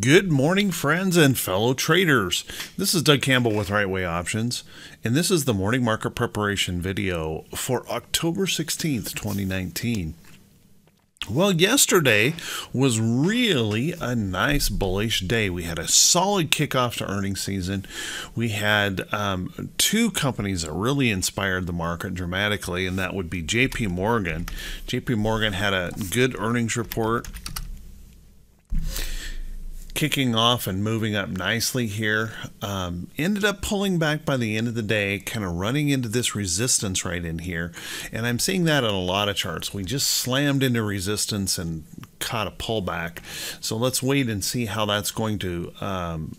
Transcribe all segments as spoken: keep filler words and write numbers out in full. Good morning, friends and fellow traders. This is Doug Campbell with Right Way Options, and this is the morning market preparation video for October sixteenth, twenty nineteen. Well, yesterday was really a nice bullish day. We had a solid kickoff to earnings season. We had um, two companies that really inspired the market dramatically, and that would be J P Morgan. J P Morgan had a good earnings report, kicking off and moving up nicely here. Um, ended up pulling back by the end of the day, kind of running into this resistance right in here. And I'm seeing that on a lot of charts. We just slammed into resistance and caught a pullback. So let's wait and see how that's going to um,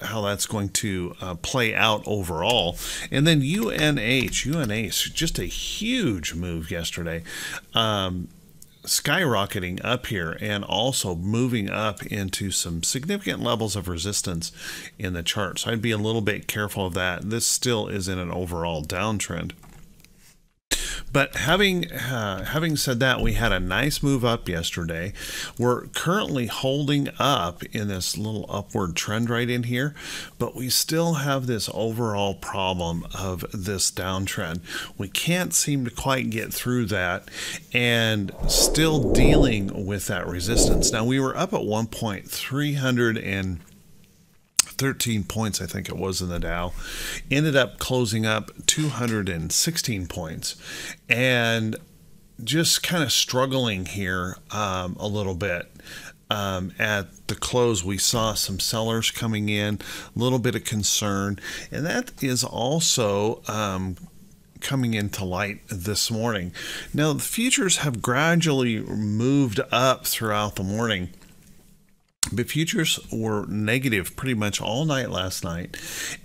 how that's going to uh, play out overall. And then U N H, U N H, just a huge move yesterday. Um, skyrocketing up here and also moving up into some significant levels of resistance in the chart. So I'd be a little bit careful of that. This still is in an overall downtrend. But having uh, having said that, we had a nice move up yesterday. We're currently holding up in this little upward trend right in here, but we still have this overall problem of this downtrend. We can't seem to quite get through that and still dealing with that resistance. Now, we were up at one point three hundred thirteen points, I think it was, in the Dow. Ended up closing up two hundred sixteen points and just kind of struggling here um, a little bit. Um, at the close, we saw some sellers coming in, a little bit of concern, and that is also um, coming into light this morning. Now, the futures have gradually moved up throughout the morning. But futures were negative pretty much all night last night,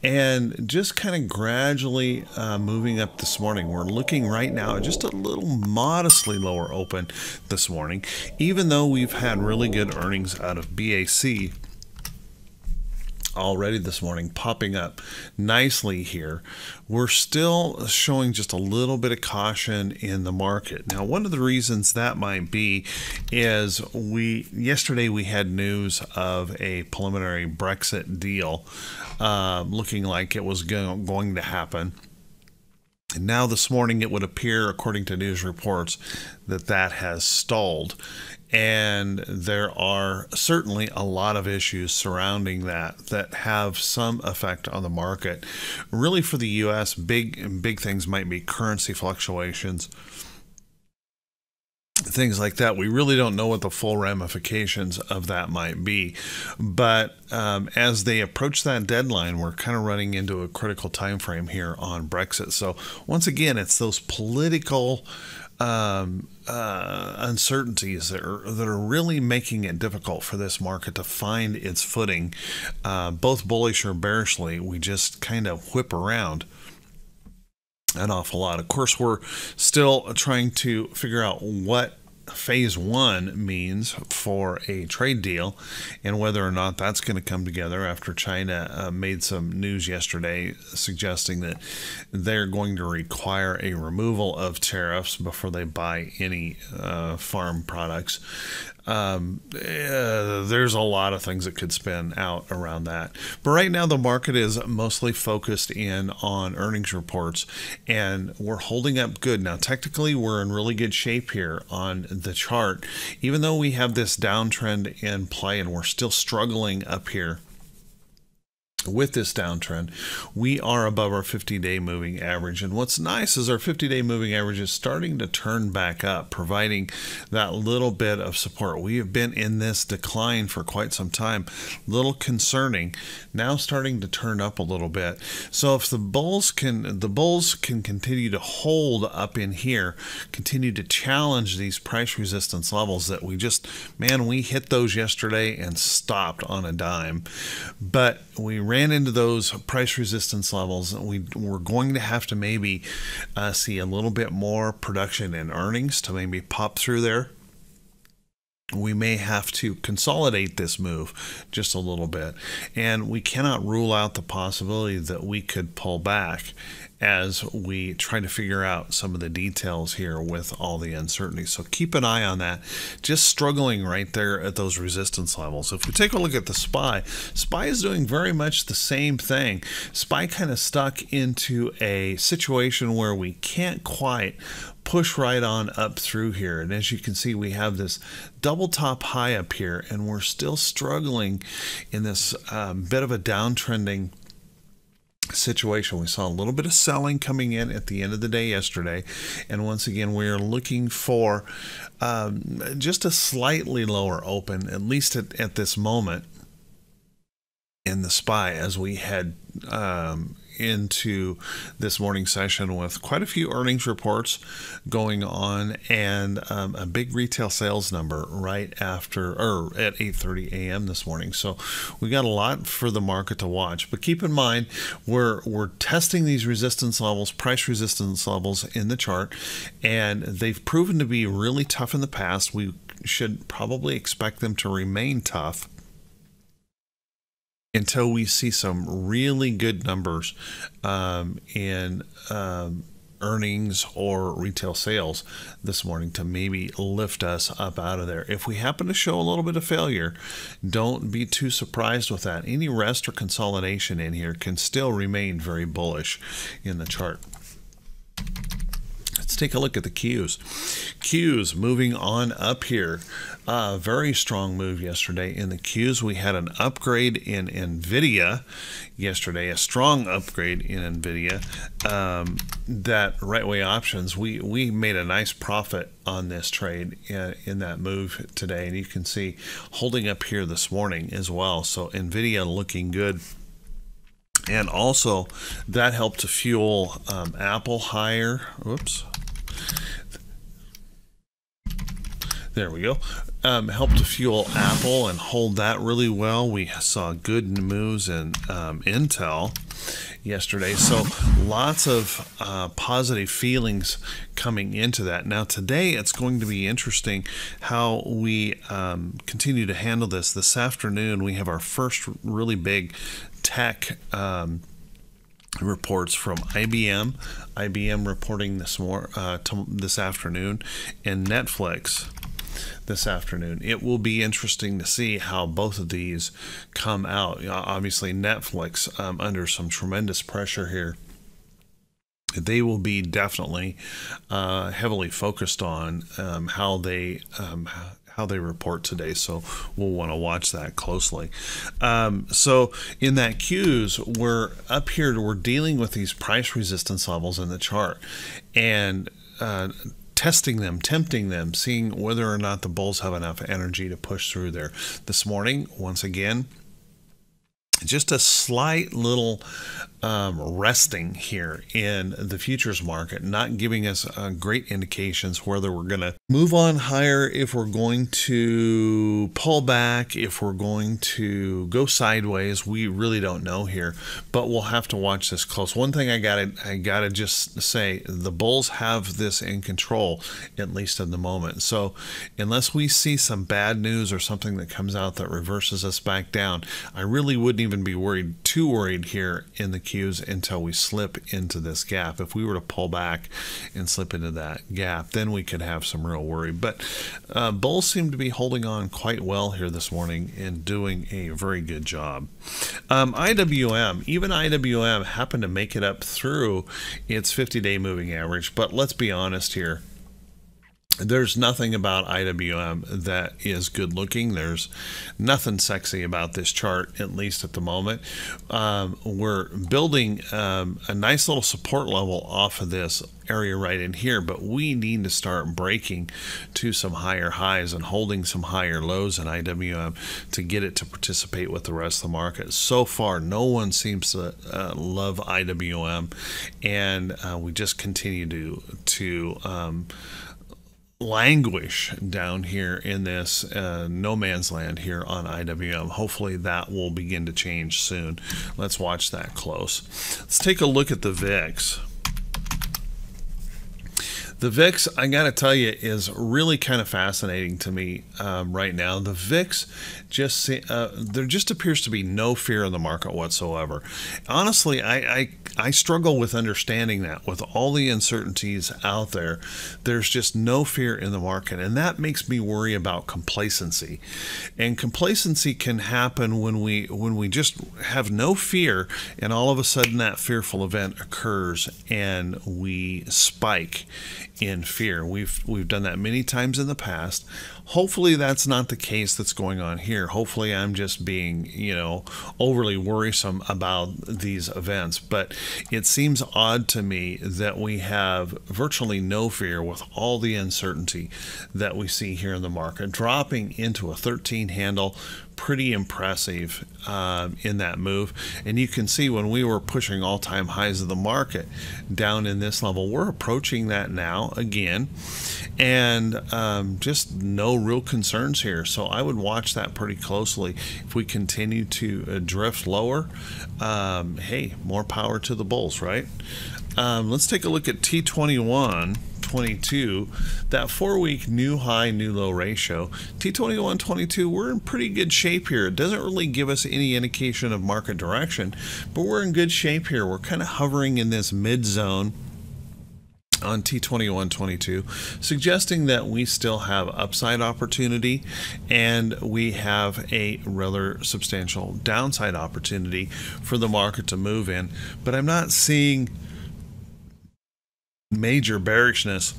and just kind of gradually uh, moving up this morning. We're looking right now at just a little modestly lower open this morning, even though we've had really good earnings out of B A C already this morning, popping up nicely here. We're still showing just a little bit of caution in the market. Now, one of the reasons that might be is we yesterday we had news of a preliminary Brexit deal uh, looking like it was go going to happen. And now this morning it would appear, according to news reports, that that has stalled. And there are certainly a lot of issues surrounding that that have some effect on the market. Really, for the U S, big big things might be currency fluctuations, things like that. We really don't know what the full ramifications of that might be. But um, as they approach that deadline, we're kind of running into a critical time frame here on Brexit. So once again, it's those political Um, uh, uncertainties that are, that are really making it difficult for this market to find its footing, uh, both bullish or bearishly. We just kind of whip around an awful lot. Of course, we're still trying to figure out what phase one means for a trade deal and whether or not that's going to come together after China uh, made some news yesterday suggesting that they're going to require a removal of tariffs before they buy any uh, farm products. Um, uh, there's a lot of things that could spin out around that. But right now the market is mostly focused in on earnings reports, and we're holding up good. Now, technically, we're in really good shape here on the chart, even though we have this downtrend in play and we're still struggling up here with this downtrend. We are above our fifty day moving average, and what's nice is our fifty day moving average is starting to turn back up, providing that little bit of support. We have been in this decline for quite some time, little concerning, now starting to turn up a little bit. So if the bulls can the bulls can continue to hold up in here, continue to challenge these price resistance levels that we just, man, we hit those yesterday and stopped on a dime, but we ran into those price resistance levels. We we're going to have to maybe uh, see a little bit more production and earnings to maybe pop through there. We may have to consolidate this move just a little bit, and we cannot rule out the possibility that we could pull back as we try to figure out some of the details here with all the uncertainty. So keep an eye on that. Just struggling right there at those resistance levels. If we take a look at the S P Y, S P Y is doing very much the same thing. S P Y kind of stuck into a situation where we can't quite push right on up through here, and as you can see, we have this double top high up here, and we're still struggling in this um, bit of a downtrending situation. We saw a little bit of selling coming in at the end of the day yesterday, and once again we are looking for um, just a slightly lower open, at least at, at this moment in the S P Y, as we head um, into this morning session with quite a few earnings reports going on, and um, a big retail sales number right after, or at eight thirty a m this morning. So we got a lot for the market to watch, but keep in mind we're we're testing these resistance levels, price resistance levels in the chart, and they've proven to be really tough in the past. We should probably expect them to remain tough until we see some really good numbers um, in um, earnings or retail sales this morning to maybe lift us up out of there. If we happen to show a little bit of failure, don't be too surprised with that. Any rest or consolidation in here can still remain very bullish in the chart. Let's take a look at the Qs. Qs moving on up here. Uh, very strong move yesterday in the Qs. We had an upgrade in Nvidia yesterday, a strong upgrade in Nvidia. Um, that Right Way Options, we, we made a nice profit on this trade in, in that move today. And you can see holding up here this morning as well. So Nvidia looking good. And also that helped to fuel um, Apple higher. Oops. There we go. Um, helped to fuel Apple and hold that really well. We saw good moves in um, Intel yesterday. So lots of uh, positive feelings coming into that. Now today it's going to be interesting how we um, continue to handle this. This afternoon we have our first really big tech um, reports from I B M. I B M reporting this, more, uh, this afternoon, and Netflix this afternoon. It will be interesting to see how both of these come out. Obviously Netflix um, under some tremendous pressure here. They will be definitely uh, heavily focused on um, how they um, how they report today, so we'll want to watch that closely. Um, so in that Qs, we're up here, we're dealing with these price resistance levels in the chart, and uh, testing them, tempting them, seeing whether or not the bulls have enough energy to push through there. This morning, once again, just a slight little um, resting here in the futures market, not giving us uh, great indications whether we're going to move on higher, if we're going to pull back, if we're going to go sideways. We really don't know here, but we'll have to watch this close. One thing I gotta, I gotta just say, the bulls have this in control, at least in the moment. So unless we see some bad news or something that comes out that reverses us back down, I really wouldn't even even be worried too worried here in the Qs until we slip into this gap. If we were to pull back and slip into that gap, then we could have some real worry. But uh, bulls seem to be holding on quite well here this morning and doing a very good job. Um, I W M, even I W M happened to make it up through its fifty day moving average, but let's be honest here. There's nothing about I W M that is good looking. There's nothing sexy about this chart, at least at the moment. Um, we're building um, a nice little support level off of this area right in here, but we need to start breaking to some higher highs and holding some higher lows in I W M to get it to participate with the rest of the market. So far, no one seems to uh, love I W M, and uh, we just continue to to um, languish down here in this uh, no man's land here on I W M. Hopefully that will begin to change soon. Let's watch that close. Let's take a look at the V I X. The V I X, I gotta tell you, is really kind of fascinating to me um, right now. The V I X, just uh, there just appears to be no fear in the market whatsoever. Honestly, I, I I struggle with understanding that. With all the uncertainties out there, there's just no fear in the market, and that makes me worry about complacency. And complacency can happen when we when we just have no fear, and all of a sudden that fearful event occurs, and we spike in fear. We've we've done that many times in the past. Hopefully that's not the case that's going on here. Hopefully I'm just being, you know, overly worrisome about these events. But it seems odd to me that we have virtually no fear with all the uncertainty that we see here in the market, dropping into a thirteen handle. Pretty impressive um, in that move. And you can see when we were pushing all-time highs of the market down in this level, we're approaching that now again, and um, just no real concerns here. So I would watch that pretty closely. If we continue to drift lower, um, hey, more power to the bulls, right? Um, let's take a look at T twenty-one twenty-two, that four-week new high, new low ratio. T twenty-one twenty-two, we're in pretty good shape here. It doesn't really give us any indication of market direction, but we're in good shape here. We're kind of hovering in this mid-zone on T twenty-one twenty-two, suggesting that we still have upside opportunity, and we have a rather substantial downside opportunity for the market to move in. But I'm not seeing major bearishness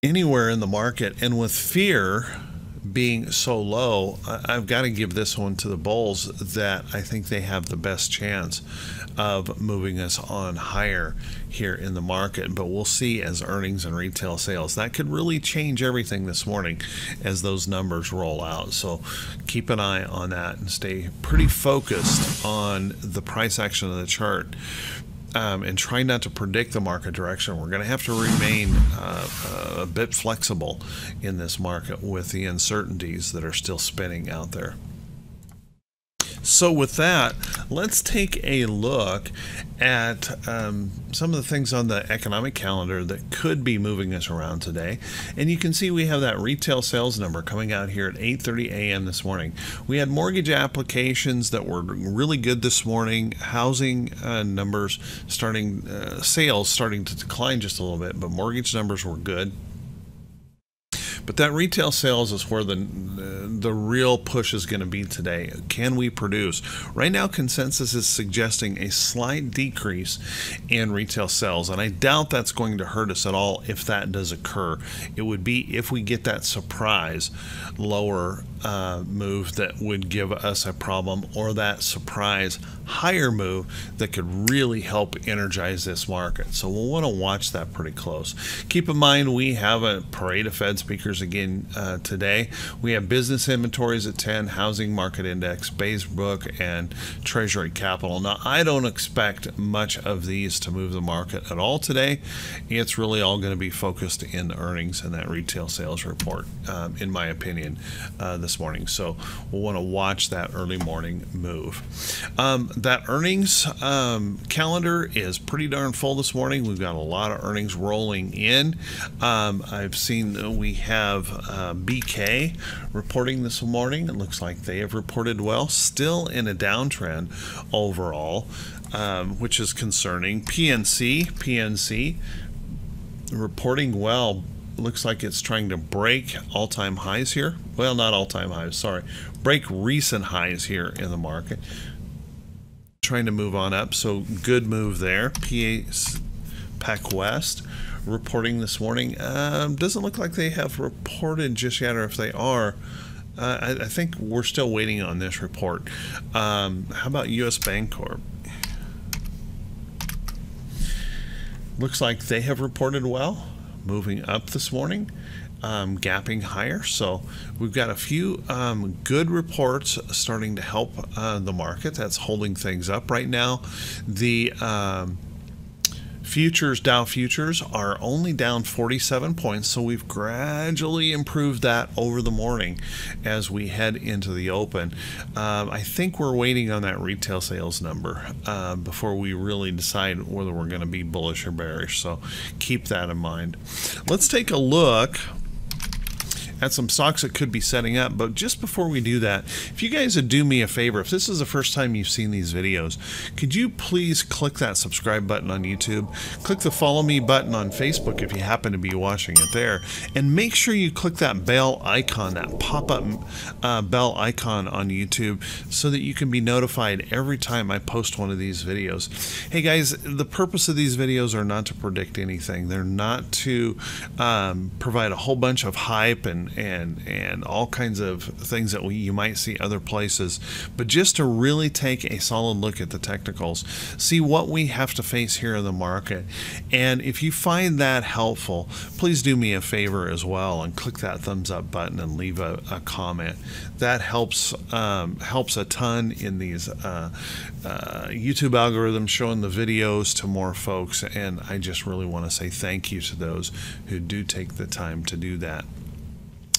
anywhere in the market, and with fear being so low, I've got to give this one to the bulls, that I think they have the best chance of moving us on higher here in the market. But we'll see as earnings and retail sales. That could really change everything this morning as those numbers roll out. So keep an eye on that and stay pretty focused on the price action of the chart. Um, and try not to predict the market direction. We're going to have to remain uh, a bit flexible in this market with the uncertainties that are still spinning out there. So with that, let's take a look at um, some of the things on the economic calendar that could be moving us around today. And you can see we have that retail sales number coming out here at eight thirty a m this morning. We had mortgage applications that were really good this morning, housing uh, numbers starting, uh, sales starting to decline just a little bit, but mortgage numbers were good. But that retail sales is where the the real push is going to be today. Can we produce? Right now, consensus is suggesting a slight decrease in retail sales, and I doubt that's going to hurt us at all if that does occur. It would be if we get that surprise lower uh, move that would give us a problem, or that surprise higher move that could really help energize this market. So we'll want to watch that pretty close. Keep in mind, we have a parade of Fed speakers again uh, today. We have business inventories at ten, housing market index, Baysbrook, and Treasury Capital. Now, I don't expect much of these to move the market at all today. It's really all going to be focused in earnings and that retail sales report, um, in my opinion, uh, this morning. So we'll want to watch that early morning move. Um, that earnings um, calendar is pretty darn full this morning. We've got a lot of earnings rolling in. Um, I've seen uh, we have have uh, B K reporting this morning. It looks like they have reported well, still in a downtrend overall, um, which is concerning. P N C, P N C reporting well. Looks like it's trying to break all-time highs here. Well, not all-time highs, sorry. Break recent highs here in the market. Trying to move on up, so good move there. PacWest reporting this morning. Um, doesn't look like they have reported just yet, or if they are, uh, I, I think we're still waiting on this report. Um, how about U S Bancorp? Looks like they have reported well, moving up this morning, um, gapping higher. So we've got a few um, good reports starting to help uh, the market. That's holding things up right now. The um, Futures, Dow futures are only down forty-seven points, so we've gradually improved that over the morning as we head into the open. Um, I think we're waiting on that retail sales number uh, before we really decide whether we're going to be bullish or bearish, so keep that in mind. Let's take a look at some stocks that could be setting up. But just before we do that, if you guys would do me a favor, if this is the first time you've seen these videos, could you please click that subscribe button on YouTube, click the follow me button on Facebook if you happen to be watching it there, and make sure you click that bell icon, that pop-up uh, bell icon on YouTube, so that you can be notified every time I post one of these videos. Hey guys, the purpose of these videos are not to predict anything. They're not to um, provide a whole bunch of hype and and and all kinds of things that we, you might see other places, but just to really take a solid look at the technicals, see what we have to face here in the market. And if you find that helpful, please do me a favor as well and click that thumbs up button and leave a, a comment. That helps um, helps a ton in these uh, uh, YouTube algorithms, showing the videos to more folks, and I just really want to say thank you to those who do take the time to do that.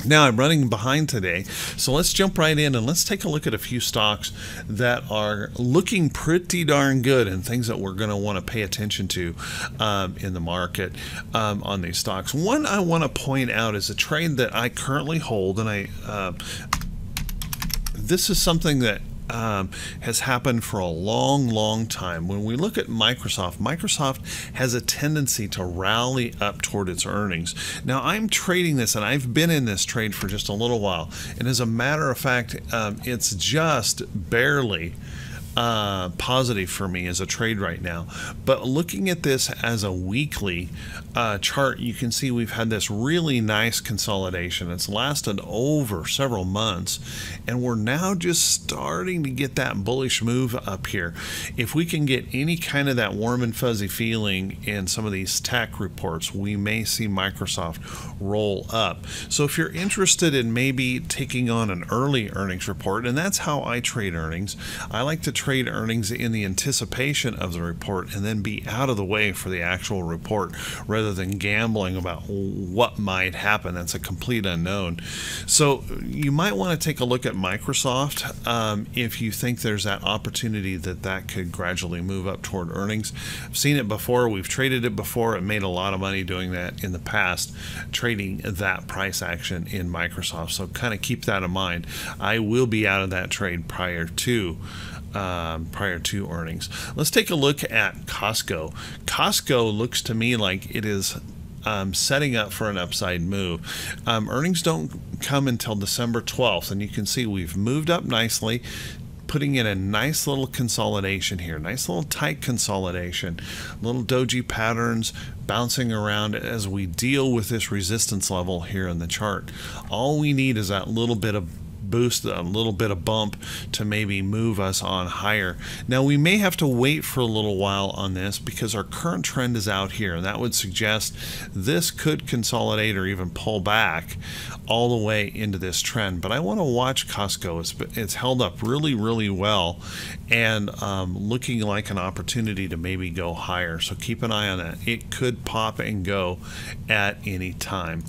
Now, I'm running behind today, so let's jump right in and let's take a look at a few stocks that are looking pretty darn good and things that we're going to want to pay attention to um, in the market um, on these stocks. One I want to point out is a trade that I currently hold, and I uh, this is something that Um, has happened for a long, long time. When we look at Microsoft, Microsoft has a tendency to rally up toward its earnings. Now, I'm trading this, and I've been in this trade for just a little while. And as a matter of fact, um, it's just barely uh, positive for me as a trade right now. But looking at this as a weekly uh, chart, you can see we've had this really nice consolidation. It's lasted over several months, and we're now just starting to get that bullish move up here. If we can get any kind of that warm and fuzzy feeling in some of these tech reports, we may see Microsoft roll up. So if you're interested in maybe taking on an early earnings report, and that's how I trade earnings, I like to trade trade earnings in the anticipation of the report and then be out of the way for the actual report, rather than gambling about what might happen. That's a complete unknown. So you might want to take a look at Microsoft um, if you think there's that opportunity that that could gradually move up toward earnings. I've seen it before. We've traded it before. It made a lot of money doing that in the past, trading that price action in Microsoft. So kind of keep that in mind. I will be out of that trade prior to Um, prior to earnings. Let's take a look at Costco. Costco looks to me like it is um, setting up for an upside move. Um, earnings don't come until December twelfth, and you can see we've moved up nicely, putting in a nice little consolidation here, nice little tight consolidation, little doji patterns bouncing around as we deal with this resistance level here in the chart. All we need is that little bit of boost, a little bit of bump to maybe move us on higher. Now, we may have to wait for a little while on this because our current trend is out here, and that would suggest this could consolidate or even pull back all the way into this trend. But I want to watch Costco. It's, it's held up really, really well, and um, looking like an opportunity to maybe go higher. So keep an eye on that. It could pop and go at any time.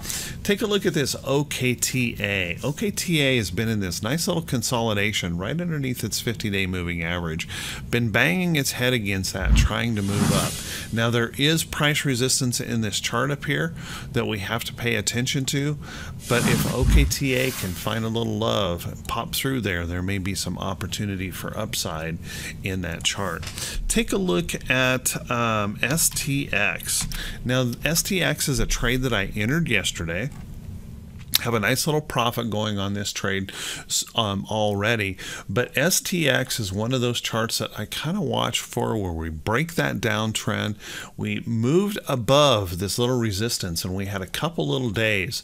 Take a look at this O K T A. O K T A has been in this nice little consolidation right underneath its fifty-day moving average, been banging its head against that, trying to move up. Now, there is price resistance in this chart up here that we have to pay attention to, but if O K T A can find a little love and pop through there, there may be some opportunity for upside in that chart. Take a look at um, S T X. Now, S T X is a trade that I entered yesterday. Have a nice little profit going on this trade um, already, but S T X is one of those charts that I kind of watch for, where we break that downtrend. We moved above this little resistance, and we had a couple little days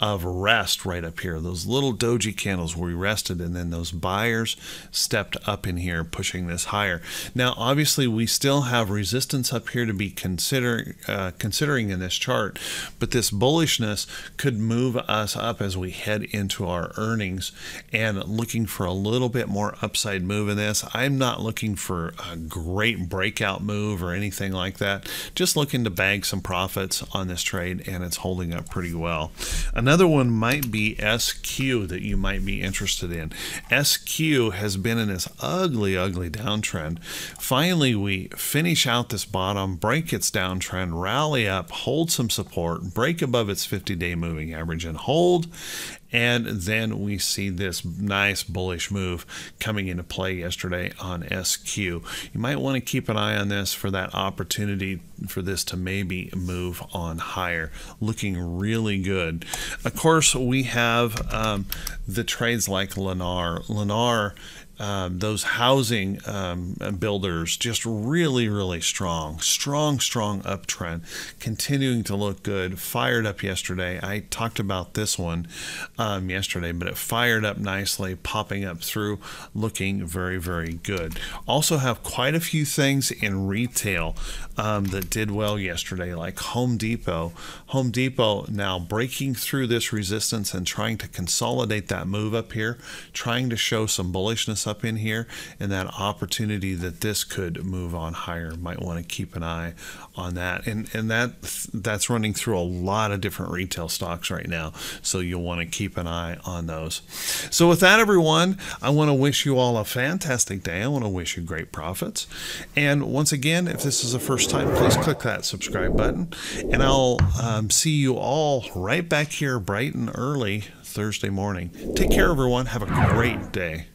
of rest right up here, those little doji candles where we rested, and then those buyers stepped up in here, pushing this higher. Now, obviously, we still have resistance up here to be consider, uh, considering in this chart, but this bullishness could move us us up as we head into our earnings, and looking for a little bit more upside move in this. I'm not looking for a great breakout move or anything like that. Just looking to bag some profits on this trade, and it's holding up pretty well. Another one might be S Q that you might be interested in. S Q has been in this ugly, ugly downtrend. Finally, we finish out this bottom, break its downtrend, rally up, hold some support, break above its fifty day moving average and hold. And then we see this nice bullish move coming into play yesterday on S Q. You might want to keep an eye on this for that opportunity for this to maybe move on higher. Looking really good. Of course, we have um, the trades like Lenar. Lenar, Um, those housing um, builders, just really, really strong, strong, strong uptrend, continuing to look good. Fired up yesterday. I talked about this one um, yesterday, but it fired up nicely, popping up through, looking very, very good. Also have quite a few things in retail um, that did well yesterday, like Home Depot. Home Depot now breaking through this resistance and trying to consolidate that move up here, trying to show some bullishness up up in here, and that opportunity that this could move on higher. Might want to keep an eye on that, and and that that's running through a lot of different retail stocks right now, so you'll want to keep an eye on those. So with that, everyone, I want to wish you all a fantastic day. I want to wish you great profits, and once again, if this is the first time, please click that subscribe button, and I'll um, see you all right back here bright and early Thursday morning. Take care, everyone. Have a great day.